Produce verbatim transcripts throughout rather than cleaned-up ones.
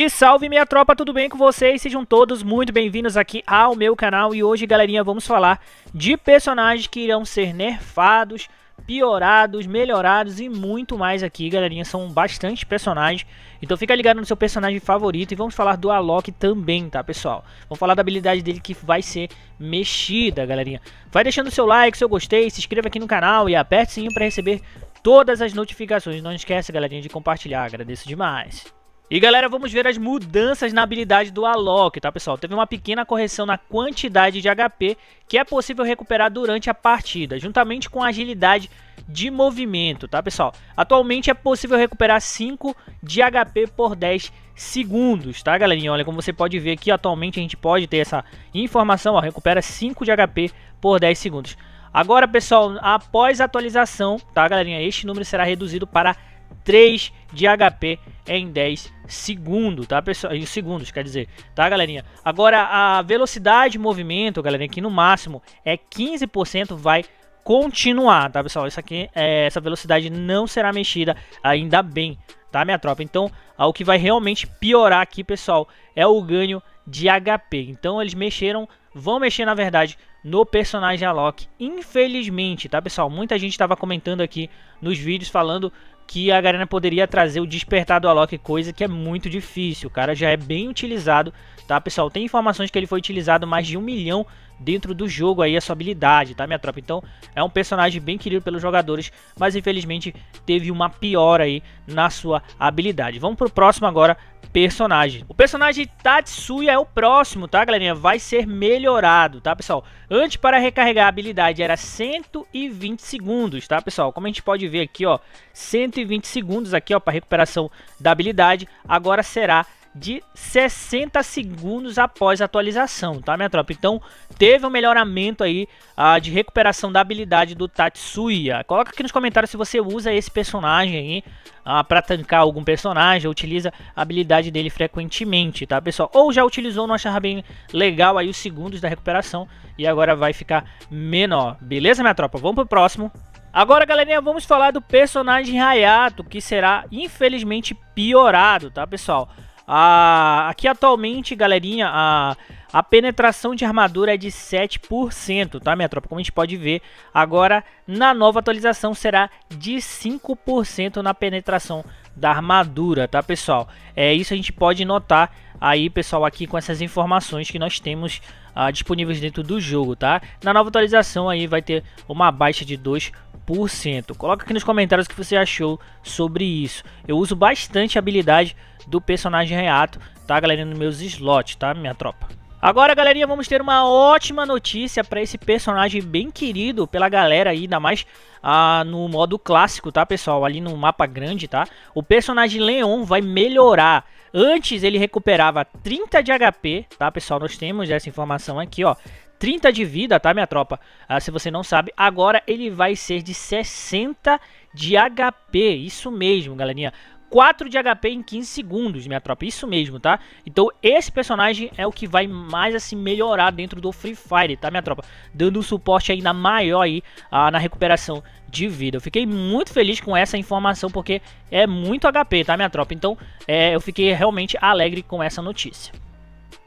E salve minha tropa, tudo bem com vocês? Sejam todos muito bem-vindos aqui ao meu canal. E hoje, galerinha, vamos falar de personagens que irão ser nerfados, piorados, melhorados e muito mais aqui, galerinha. São bastante personagens, então fica ligado no seu personagem favorito. E vamos falar do Alok também, tá, pessoal? Vamos falar da habilidade dele que vai ser mexida, galerinha. Vai deixando o seu like, seu gostei, se inscreva aqui no canal e aperte o sininho para receber todas as notificações. Não esquece, galerinha, de compartilhar, agradeço demais. E galera, vamos ver as mudanças na habilidade do Alok, tá pessoal? Teve uma pequena correção na quantidade de H P que é possível recuperar durante a partida, juntamente com a agilidade de movimento, tá pessoal? Atualmente é possível recuperar cinco de H P por dez segundos, tá galerinha? Olha, como você pode ver aqui, atualmente a gente pode ter essa informação, ó, recupera cinco de H P por dez segundos. Agora, pessoal, após a atualização, tá galerinha, este número será reduzido para três de H P em dez segundos, tá pessoal? Em segundos, quer dizer, tá galerinha? Agora a velocidade de movimento, galerinha, aqui no máximo é quinze por cento, vai continuar, tá pessoal? Isso aqui, é, essa velocidade não será mexida, ainda bem, tá minha tropa? Então, o que vai realmente piorar aqui, pessoal, é o ganho de H P. Então eles mexeram, vão mexer na verdade no personagem Alok, infelizmente, tá pessoal? Muita gente estava comentando aqui nos vídeos falando que a galera poderia trazer o despertar do Alok, coisa que é muito difícil. O cara já é bem utilizado, tá pessoal? Tem informações que ele foi utilizado mais de um milhão dentro do jogo aí, a sua habilidade, tá minha tropa? Então é um personagem bem querido pelos jogadores, mas infelizmente teve uma piora aí na sua habilidade. Vamos pro próximo agora personagem. O personagem Tatsuya é o próximo, tá galerinha? Vai ser melhorado, tá pessoal? Antes, para recarregar a habilidade era cento e vinte segundos, tá pessoal? Como a gente pode ver aqui, ó, cento e vinte segundos aqui, ó, para recuperação da habilidade. Agora será de sessenta segundos após a atualização, tá minha tropa? Então teve um melhoramento aí uh, de recuperação da habilidade do Tatsuya. Coloca aqui nos comentários se você usa esse personagem aí uh, para tancar algum personagem, ou utiliza a habilidade dele frequentemente, tá pessoal? Ou já utilizou, não achava bem legal aí os segundos da recuperação e agora vai ficar menor, beleza minha tropa? Vamos pro próximo. Agora, galerinha, vamos falar do personagem Hayato, que será infelizmente piorado, tá pessoal? Ah, aqui atualmente, galerinha, a, a penetração de armadura é de sete por cento, tá minha tropa? Como a gente pode ver, agora na nova atualização será de cinco por cento na penetração da armadura, tá pessoal? É isso, a gente pode notar aí, pessoal, aqui com essas informações que nós temos ah, disponíveis dentro do jogo, tá? Na nova atualização aí vai ter uma baixa de dois por cento. Coloca aqui nos comentários o que você achou sobre isso. Eu uso bastante a habilidade do personagem Hayato, tá galerinha, nos meus slots, tá minha tropa? Agora, galerinha, vamos ter uma ótima notícia para esse personagem bem querido pela galera aí, ainda mais ah, no modo clássico, tá pessoal? Ali no mapa grande, tá? O personagem Leon vai melhorar. Antes ele recuperava trinta de H P, tá pessoal? Nós temos essa informação aqui, ó, trinta de vida, tá minha tropa? Ah, se você não sabe, agora ele vai ser de sessenta de H P, isso mesmo, galerinha. quatro de H P em quinze segundos, minha tropa, isso mesmo, tá? Então esse personagem é o que vai mais assim melhorar dentro do Free Fire, tá minha tropa? Dando um suporte ainda maior aí ah, na recuperação de vida. Eu fiquei muito feliz com essa informação porque é muito H P, tá minha tropa? Então é, eu fiquei realmente alegre com essa notícia.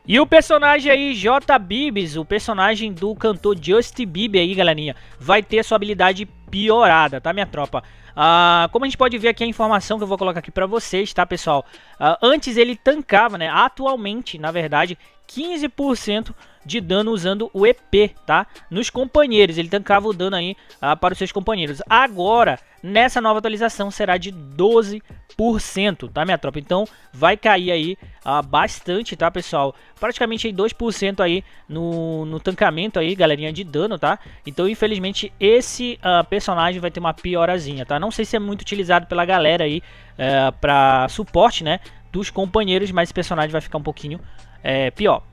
E o personagem aí, J. Bibs, o personagem do cantor Justin Bieber aí, galerinha, vai ter sua habilidade piorada, tá minha tropa? Ah, como a gente pode ver aqui a informação que eu vou colocar aqui pra vocês, tá pessoal? Ah, antes ele tancava, né? Atualmente, na verdade, quinze por cento de dano usando o E P, tá? Nos companheiros, ele tancava o dano aí ah, para os seus companheiros. Agora, nessa nova atualização, será de doze por cento, tá minha tropa? Então, vai cair aí ah, bastante, tá pessoal? Praticamente aí dois por cento aí no, no tancamento aí, galerinha, de dano, tá? Então, infelizmente, esse ah, personagem vai ter uma piorazinha, tá? Não sei se é muito utilizado pela galera aí ah, para suporte, né, dos companheiros, mas esse personagem vai ficar um pouquinho é, pior.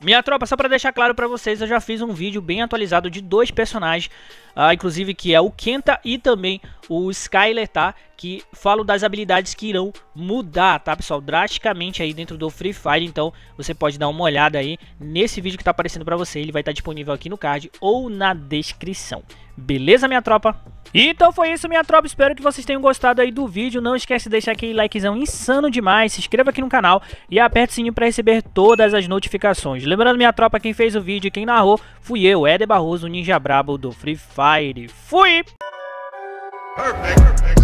Minha tropa, só para deixar claro para vocês, eu já fiz um vídeo bem atualizado de dois personagens, ah, inclusive que é o Kenta e também o Skyler, tá? que falo das habilidades que irão mudar, tá pessoal, drasticamente aí dentro do Free Fire. Então você pode dar uma olhada aí nesse vídeo que tá aparecendo pra você, ele vai estar disponível aqui no card ou na descrição. Beleza, minha tropa? Então foi isso, minha tropa, espero que vocês tenham gostado aí do vídeo. Não esquece de deixar aquele likezão insano demais, se inscreva aqui no canal e aperte o sininho para receber todas as notificações. Lembrando, minha tropa, quem fez o vídeo e quem narrou fui eu, Eder Barroso, o Ninja Brabo do Free Fire. Fui! Perfect, perfect.